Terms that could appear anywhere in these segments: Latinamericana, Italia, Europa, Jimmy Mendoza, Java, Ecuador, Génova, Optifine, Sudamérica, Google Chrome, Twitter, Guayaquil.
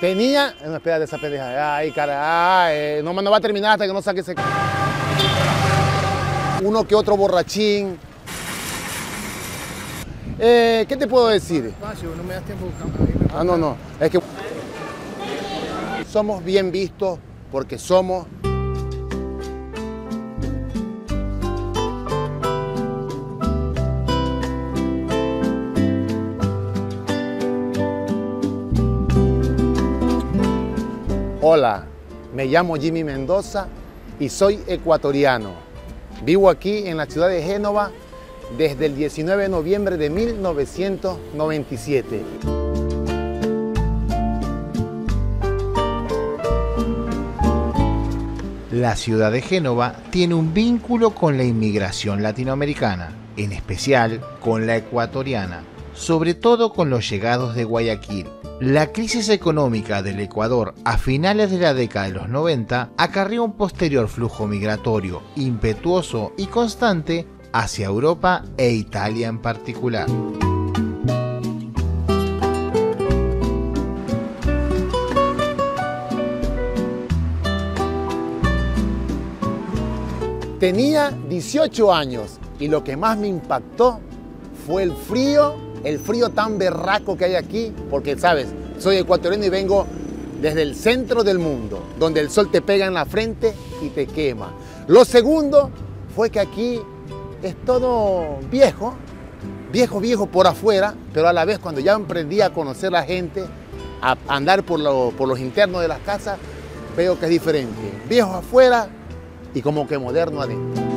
Tenía... No, espérate esa pendeja. Ay, caray. No va a terminar hasta que no saque ese... Uno que otro borrachín. ¿Qué te puedo decir? No me das tiempo de buscar. Ah, no, no. Es que... Somos bien vistos porque somos... Hola, me llamo Jimmy Mendoza y soy ecuatoriano. Vivo aquí en la ciudad de Génova desde el 19 de noviembre de 1997. La ciudad de Génova tiene un vínculo con la inmigración latinoamericana, en especial con la ecuatoriana, sobre todo con los llegados de Guayaquil. La crisis económica del Ecuador a finales de la década de los 90 acarreó un posterior flujo migratorio impetuoso y constante hacia Europa e Italia en particular. Tenía 18 años y lo que más me impactó fue el frío. El frío tan berraco que hay aquí, porque, ¿sabes? Soy ecuatoriano y vengo desde el centro del mundo, donde el sol te pega en la frente y te quema. Lo segundo fue que aquí es todo viejo, viejo, viejo por afuera, pero a la vez cuando ya emprendí a conocer a la gente, a andar por los internos de las casas, veo que es diferente. Viejo afuera y como que moderno adentro.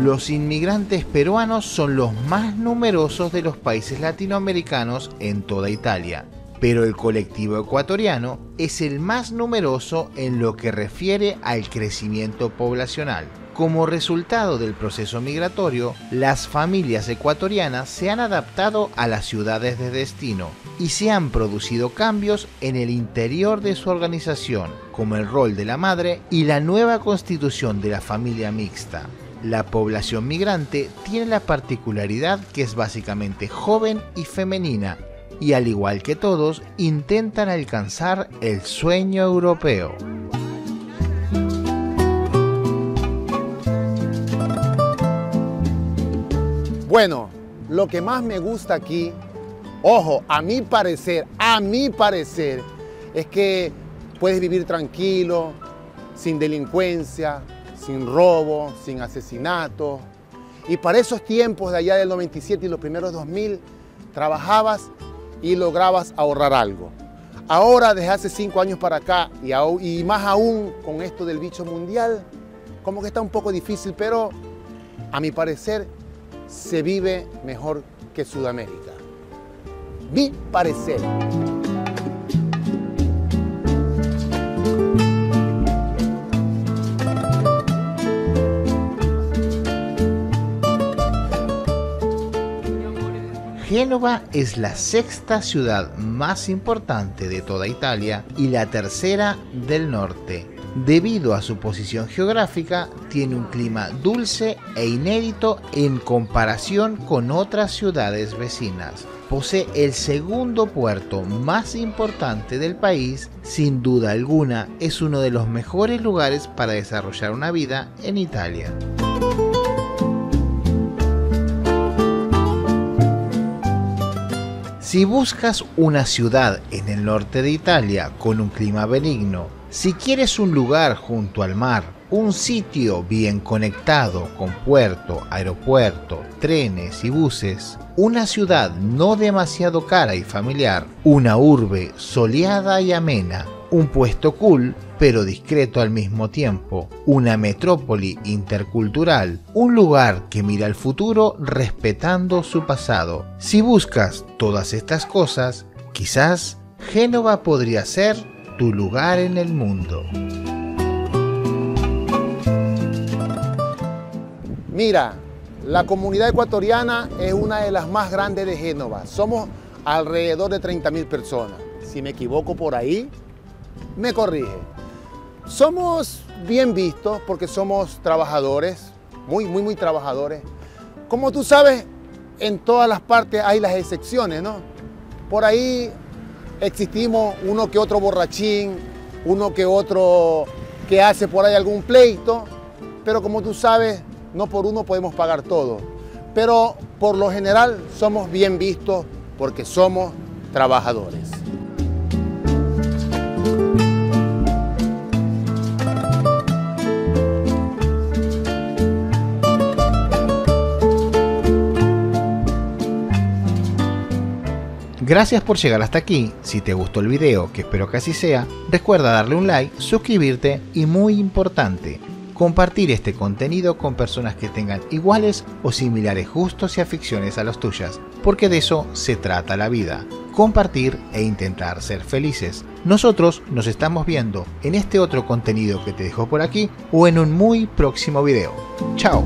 Los inmigrantes peruanos son los más numerosos de los países latinoamericanos en toda Italia, pero el colectivo ecuatoriano es el más numeroso en lo que refiere al crecimiento poblacional. Como resultado del proceso migratorio, las familias ecuatorianas se han adaptado a las ciudades de destino y se han producido cambios en el interior de su organización, como el rol de la madre y la nueva constitución de la familia mixta. La población migrante tiene la particularidad que es básicamente joven y femenina, y al igual que todos, intentan alcanzar el sueño europeo. Bueno, lo que más me gusta aquí, ojo, a mi parecer, es que puedes vivir tranquilo, sin delincuencia, sin robo, sin asesinato. Y para esos tiempos de allá del 97 y los primeros 2000, trabajabas y lograbas ahorrar algo. Ahora, desde hace 5 años para acá, y más aún con esto del bicho mundial, como que está un poco difícil, pero a mi parecer se vive mejor que Sudamérica. Mi parecer. Génova es la 6ª ciudad más importante de toda Italia y la 3ª del norte. Debido a su posición geográfica, tiene un clima dulce e inédito en comparación con otras ciudades vecinas. Posee el segundo puerto más importante del país. Sin duda alguna, es uno de los mejores lugares para desarrollar una vida en Italia. Si buscas una ciudad en el norte de Italia con un clima benigno, si quieres un lugar junto al mar, un sitio bien conectado con puerto, aeropuerto, trenes y buses, una ciudad no demasiado cara y familiar, una urbe soleada y amena, un puesto cool pero discreto al mismo tiempo, una metrópoli intercultural, un lugar que mira al futuro respetando su pasado. Si buscas todas estas cosas, quizás Génova podría ser tu lugar en el mundo. Mira, la comunidad ecuatoriana es una de las más grandes de Génova. Somos alrededor de 30.000 personas. Si me equivoco por ahí, me corrige. Somos bien vistos porque somos trabajadores, muy, muy, muy trabajadores. Como tú sabes, en todas las partes hay las excepciones, ¿no? Por ahí existimos uno que otro borrachín, uno que otro que hace por ahí algún pleito, pero como tú sabes, no por uno podemos pagar todo. Pero por lo general somos bien vistos porque somos trabajadores. Gracias por llegar hasta aquí. Si te gustó el video, que espero que así sea, recuerda darle un like, suscribirte y, muy importante, compartir este contenido con personas que tengan iguales o similares gustos y aficiones a las tuyas, porque de eso se trata la vida, compartir e intentar ser felices. Nosotros nos estamos viendo en este otro contenido que te dejo por aquí o en un muy próximo video. Chao.